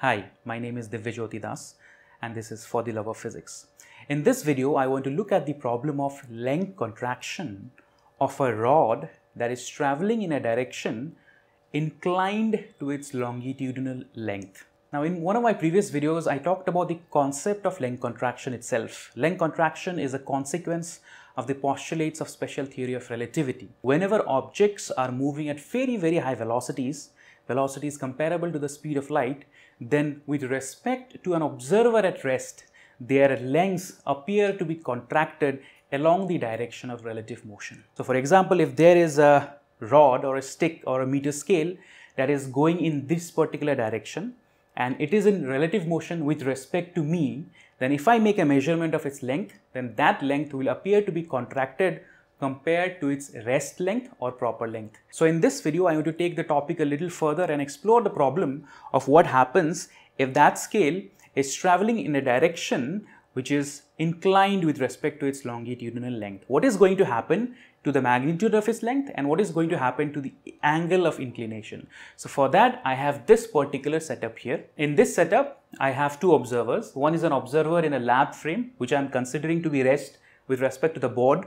Hi, my name is Divyajyoti Das and this is For the Love of Physics. In this video, I want to look at the problem of length contraction of a rod that is traveling in a direction inclined to its longitudinal length. Now, in one of my previous videos, I talked about the concept of length contraction itself. Length contraction is a consequence of the postulates of special theory of relativity. Whenever objects are moving at very, very high velocities comparable to the speed of light, then with respect to an observer at rest, their lengths appear to be contracted along the direction of relative motion. So for example, if there is a rod or a stick or a meter scale that is going in this particular direction and it is in relative motion with respect to me, then if I make a measurement of its length, then that length will appear to be contracted compared to its rest length or proper length. So in this video, I want to take the topic a little further and explore the problem of what happens if that scale is traveling in a direction which is inclined with respect to its longitudinal length. What is going to happen to the magnitude of its length and what is going to happen to the angle of inclination? So for that, I have this particular setup here. In this setup, I have two observers. One is an observer in a lab frame, which I am considering to be rest with respect to the board.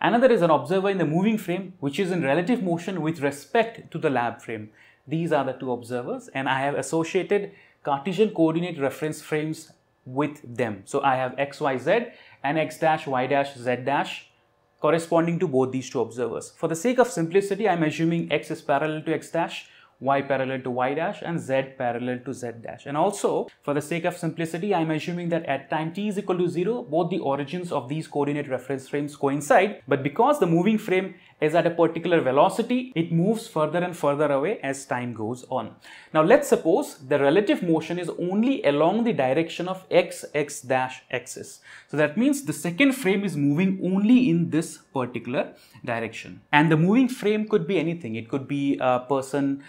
Another is an observer in the moving frame, which is in relative motion with respect to the lab frame. These are the two observers, and I have associated Cartesian coordinate reference frames with them. So I have x, y, z and x dash, y dash, z dash corresponding to both these two observers. For the sake of simplicity, I am assuming x is parallel to x dash, y parallel to y dash and z parallel to z dash. And also, for the sake of simplicity, I am assuming that at time t is equal to 0, both the origins of these coordinate reference frames coincide. But because the moving frame is at a particular velocity, it moves further and further away as time goes on. Now, let's suppose the relative motion is only along the direction of x, x dash axis. So that means the second frame is moving only in this particular direction. And the moving frame could be anything. It could be a person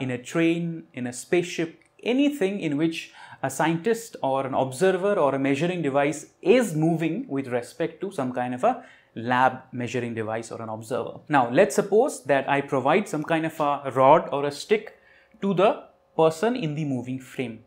in a train, in a spaceship, anything in which a scientist or an observer or a measuring device is moving with respect to some kind of a lab measuring device or an observer. Now, let's suppose that I provide some kind of a rod or a stick to the person in the moving frame,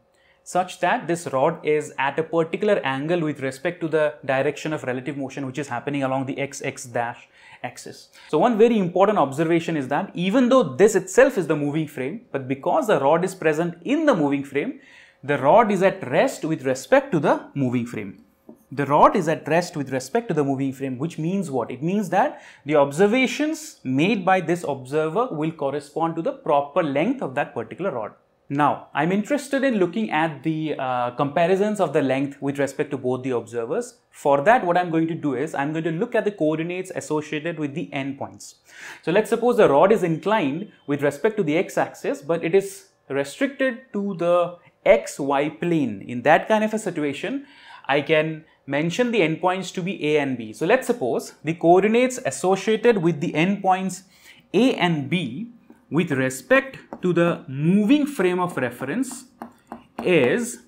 such that this rod is at a particular angle with respect to the direction of relative motion which is happening along the x, x dash axis. So one very important observation is that even though this itself is the moving frame, but because the rod is present in the moving frame, the rod is at rest with respect to the moving frame. The rod is at rest with respect to the moving frame, which means what? It means that the observations made by this observer will correspond to the proper length of that particular rod. Now, I'm interested in looking at the comparisons of the length with respect to both the observers. For that, what I'm going to do is, I'm going to look at the coordinates associated with the endpoints. So let's suppose the rod is inclined with respect to the x-axis, but it is restricted to the xy plane. In that kind of a situation, I can mention the endpoints to be A and B. So let's suppose the coordinates associated with the endpoints A and B with respect to the moving frame of reference is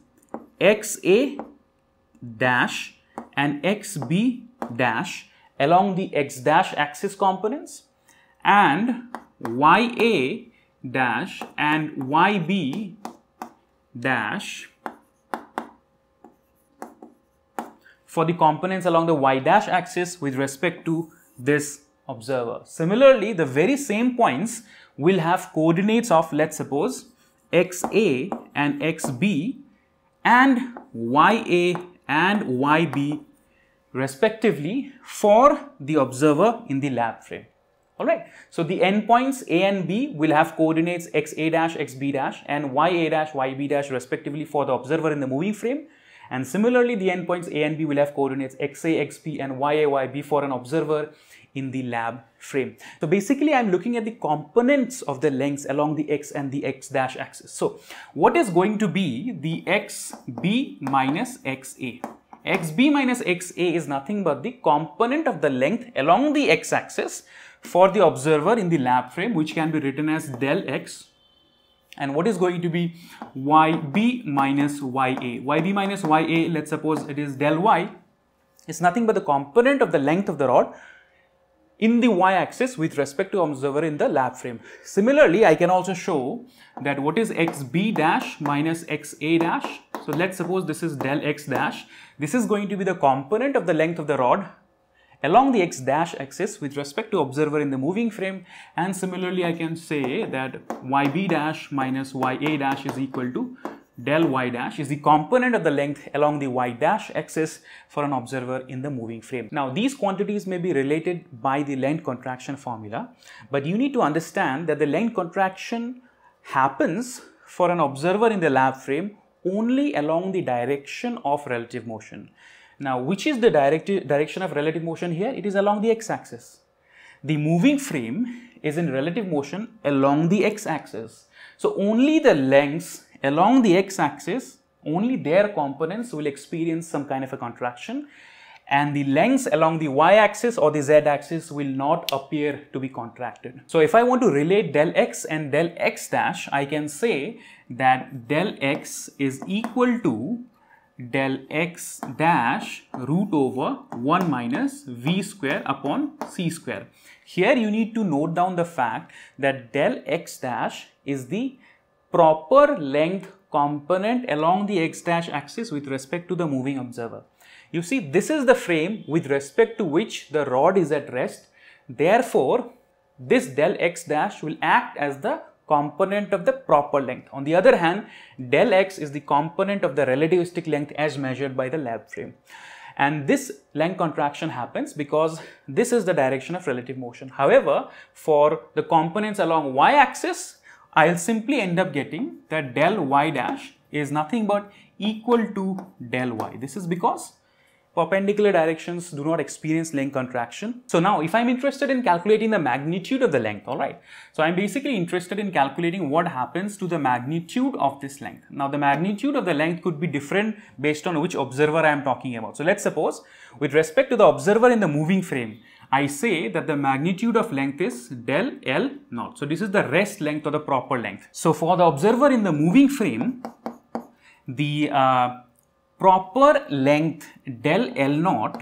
xa dash and xb dash along the x dash axis components and ya dash and yb dash for the components along the y dash axis with respect to this observer. Similarly, the very same points will have coordinates of, let's suppose, xa and xb and ya and yb respectively for the observer in the lab frame. Alright, so the endpoints A and B will have coordinates xa dash, xb dash and ya dash, yb dash respectively for the observer in the moving frame. And similarly, the endpoints A and B will have coordinates xa, xb and ya, yb for an observer in the lab frame. So basically, I'm looking at the components of the lengths along the x and the x dash axis. So what is going to be the xb minus xa? xb minus xa is nothing but the component of the length along the x axis for the observer in the lab frame, which can be written as del x. And what is going to be yb minus ya? yb minus ya, let's suppose it is del y. It's nothing but the component of the length of the rod in the y-axis with respect to observer in the lab frame. Similarly, I can also show that what is xb dash minus xa dash. So let's suppose this is del x dash. This is going to be the component of the length of the rod along the x dash axis with respect to observer in the moving frame. And similarly, I can say that yb dash minus ya dash is equal to del y dash is the component of the length along the y dash axis for an observer in the moving frame. Now, these quantities may be related by the length contraction formula, but you need to understand that the length contraction happens for an observer in the lab frame only along the direction of relative motion. Now, which is the direction of relative motion here? It is along the x-axis. The moving frame is in relative motion along the x-axis. So, only the lengths along the x-axis, only their components will experience some kind of a contraction, and the lengths along the y-axis or the z-axis will not appear to be contracted. So if I want to relate del x and del x dash, I can say that del x is equal to del x dash root over 1 minus v square upon c square. Here you need to note down the fact that del x dash is the proper length component along the x dash axis with respect to the moving observer. You see, this is the frame with respect to which the rod is at rest. Therefore, this del x dash will act as the component of the proper length. On the other hand, del x is the component of the relativistic length as measured by the lab frame. And this length contraction happens because this is the direction of relative motion. However, for the components along y-axis, I'll simply end up getting that del y dash is nothing but equal to del y. This is because perpendicular directions do not experience length contraction. So now, if I'm interested in calculating the magnitude of the length, alright. So I'm basically interested in calculating what happens to the magnitude of this length. Now, the magnitude of the length could be different based on which observer I'm talking about. So let's suppose with respect to the observer in the moving frame, I say that the magnitude of length is del L naught. So this is the rest length or the proper length. So for the observer in the moving frame, the proper length del L naught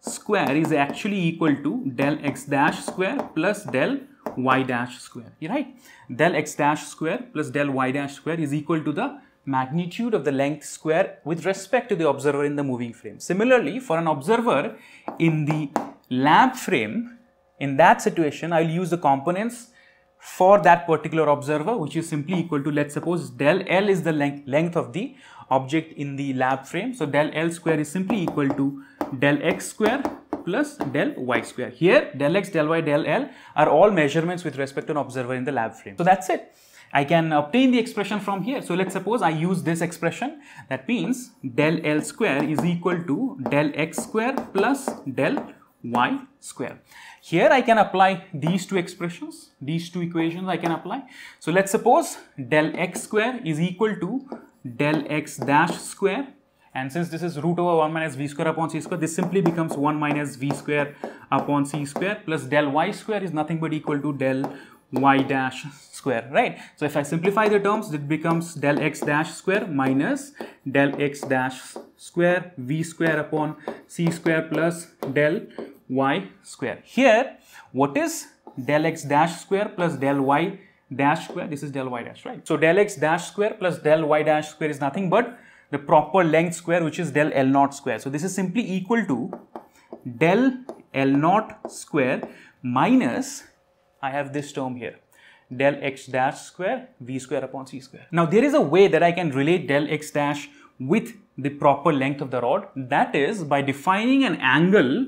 square is actually equal to del x dash square plus del y dash square, right? Del x dash square plus del y dash square is equal to the magnitude of the length square with respect to the observer in the moving frame. Similarly, for an observer in the lab frame, in that situation, I'll use the components for that particular observer, which is simply equal to, let's suppose del L is the length of the object in the lab frame. So del L square is simply equal to del x square plus del y square. Here, del x, del y, del L are all measurements with respect to an observer in the lab frame. So that's it. I can obtain the expression from here. So let's suppose I use this expression. That means del L square is equal to del x square plus del y square. Here I can apply these two expressions, these two equations I can apply. So let's suppose del x square is equal to del x dash square, and since this is root over 1 minus v square upon c square, this simply becomes 1 minus v square upon c square, plus del y square is nothing but equal to del y dash square, right? So if I simplify the terms, it becomes del x dash square minus del x dash square v square upon c square plus del y square. Here, what is del x dash square plus del y dash square? This is del y dash, right? So del x dash square plus del y dash square is nothing but the proper length square, which is del L naught square. So this is simply equal to del L naught square minus, I have this term here, del x dash square v square upon c square. Now, there is a way that I can relate del x dash with the proper length of the rod. That is by defining an angle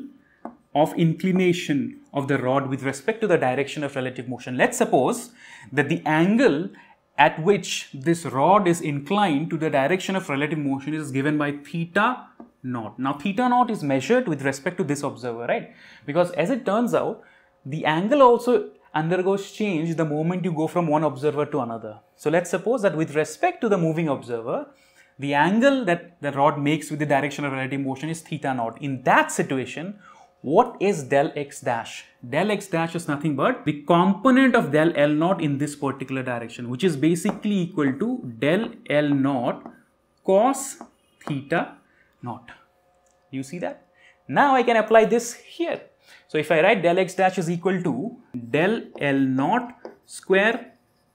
of inclination of the rod with respect to the direction of relative motion. Let's suppose that the angle at which this rod is inclined to the direction of relative motion is given by theta naught. Now, theta naught is measured with respect to this observer, right? Because as it turns out, the angle also undergoes change the moment you go from one observer to another. So let's suppose that with respect to the moving observer, the angle that the rod makes with the direction of relative motion is theta naught. In that situation, what is del x dash? Del x dash is nothing but the component of del L naught in this particular direction, which is basically equal to del L naught cos theta naught. You see that? Now I can apply this here. So if I write del x dash is equal to del L naught square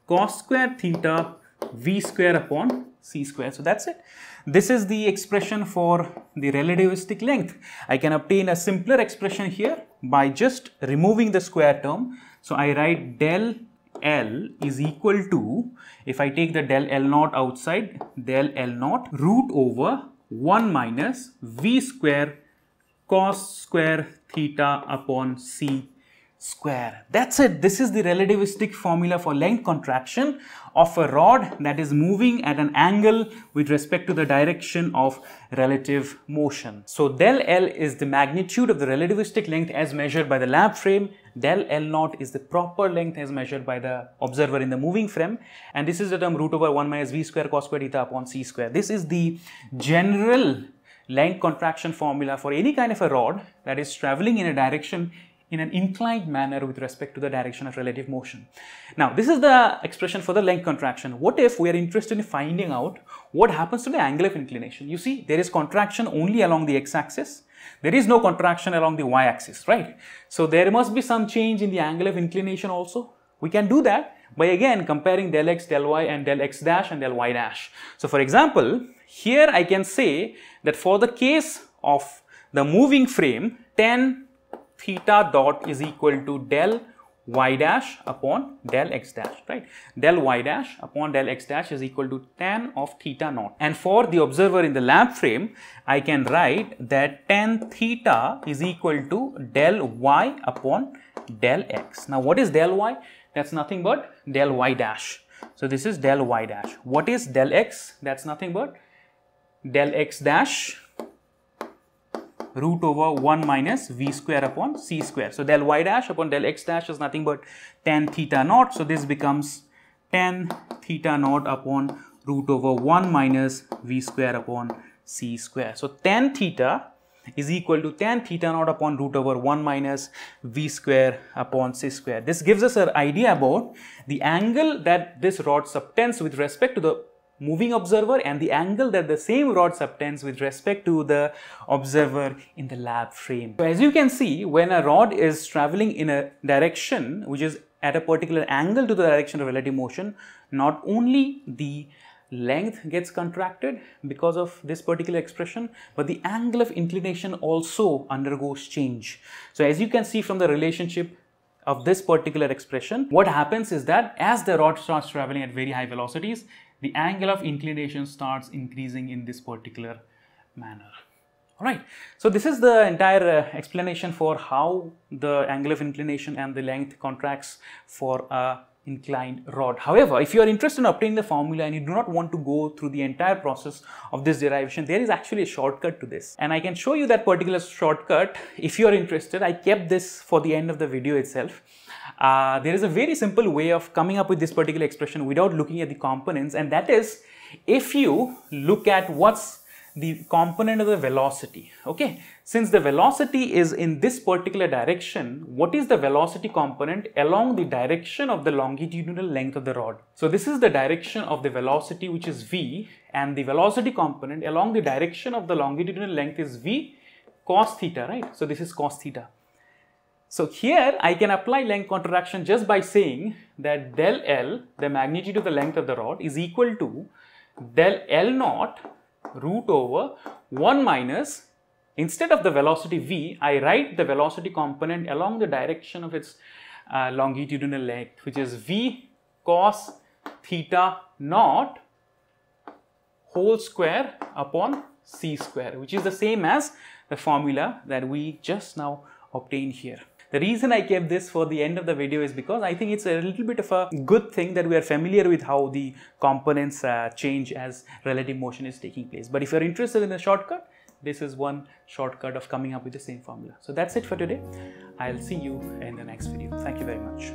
cos square theta v square upon c square. So that's it. This is the expression for the relativistic length. I can obtain a simpler expression here by just removing the square term. So I write del L is equal to, if I take the del L naught outside, del L naught root over 1 minus v square cos square theta upon c square. That's it. This is the relativistic formula for length contraction of a rod that is moving at an angle with respect to the direction of relative motion. So del L is the magnitude of the relativistic length as measured by the lab frame. Del L naught is the proper length as measured by the observer in the moving frame. And this is the term root over 1 minus v square cos square theta upon c square. This is the general length contraction formula for any kind of a rod that is traveling in a direction in an inclined manner with respect to the direction of relative motion. Now, this is the expression for the length contraction. What if we are interested in finding out what happens to the angle of inclination? You see, there is contraction only along the x-axis. There is no contraction along the y-axis, right? So there must be some change in the angle of inclination also. We can do that by again comparing del x, del y and del x dash and del y dash. So for example, here I can say that for the case of the moving frame, tan theta dot is equal to del y dash upon del x dash, right? Del y dash upon del x dash is equal to tan of theta naught. And for the observer in the lab frame, I can write that tan theta is equal to del y upon del x. Now, what is del y? That's nothing but del y dash. So, this is del y dash. What is del x? That's nothing but del x dash root over 1 minus v square upon c square. So, del y dash upon del x dash is nothing but tan theta naught. So, this becomes tan theta naught upon root over 1 minus v square upon c square. So, tan theta is equal to tan theta naught upon root over 1 minus v square upon c square. This gives us an idea about the angle that this rod subtends with respect to the moving observer and the angle that the same rod subtends with respect to the observer in the lab frame. So as you can see, when a rod is traveling in a direction which is at a particular angle to the direction of relative motion, not only the length gets contracted because of this particular expression, but the angle of inclination also undergoes change. So as you can see from the relationship of this particular expression, what happens is that as the rod starts traveling at very high velocities, the angle of inclination starts increasing in this particular manner. All right. So this is the entire explanation for how the angle of inclination and the length contracts for a inclined rod. However, if you are interested in obtaining the formula and you do not want to go through the entire process of this derivation, there is actually a shortcut to this. And I can show you that particular shortcut if you are interested. I kept this for the end of the video itself. There is a very simple way of coming up with this particular expression without looking at the components, and that is if you look at what's the component of the velocity, okay? Since the velocity is in this particular direction, what is the velocity component along the direction of the longitudinal length of the rod? So this is the direction of the velocity, which is v, and the velocity component along the direction of the longitudinal length is v cos theta, right? So this is cos theta. So here I can apply length contraction just by saying that del L, the magnitude of the length of the rod, is equal to del L naught root over 1 minus, instead of the velocity v, I write the velocity component along the direction of its longitudinal length, which is v cos theta naught whole square upon c square, which is the same as the formula that we just now obtained here. The reason I kept this for the end of the video is because I think it's a little bit of a good thing that we are familiar with how the components change as relative motion is taking place. But if you're interested in a shortcut, this is one shortcut of coming up with the same formula. So that's it for today. I'll see you in the next video. Thank you very much.